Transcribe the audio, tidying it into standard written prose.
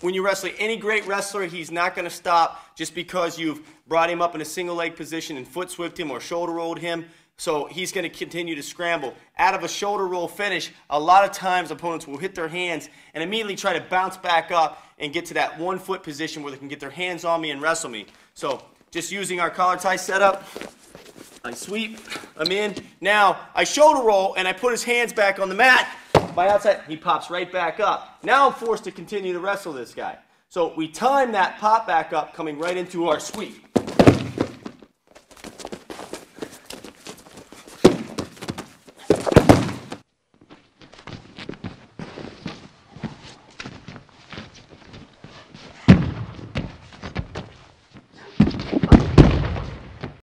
When you're wrestling any great wrestler, he's not going to stop just because you've brought him up in a single leg position and foot swift him or shoulder rolled him. So he's going to continue to scramble. Out of a shoulder roll finish, a lot of times opponents will hit their hands and immediately try to bounce back up and get to that 1 foot position where they can get their hands on me and wrestle me. So just using our collar tie setup, I sweep, I'm in. Now I shoulder roll and I put his hands back on the mat. By outside, he pops right back up. Now I'm forced to continue to wrestle this guy. So we time that pop back up coming right into our sweep.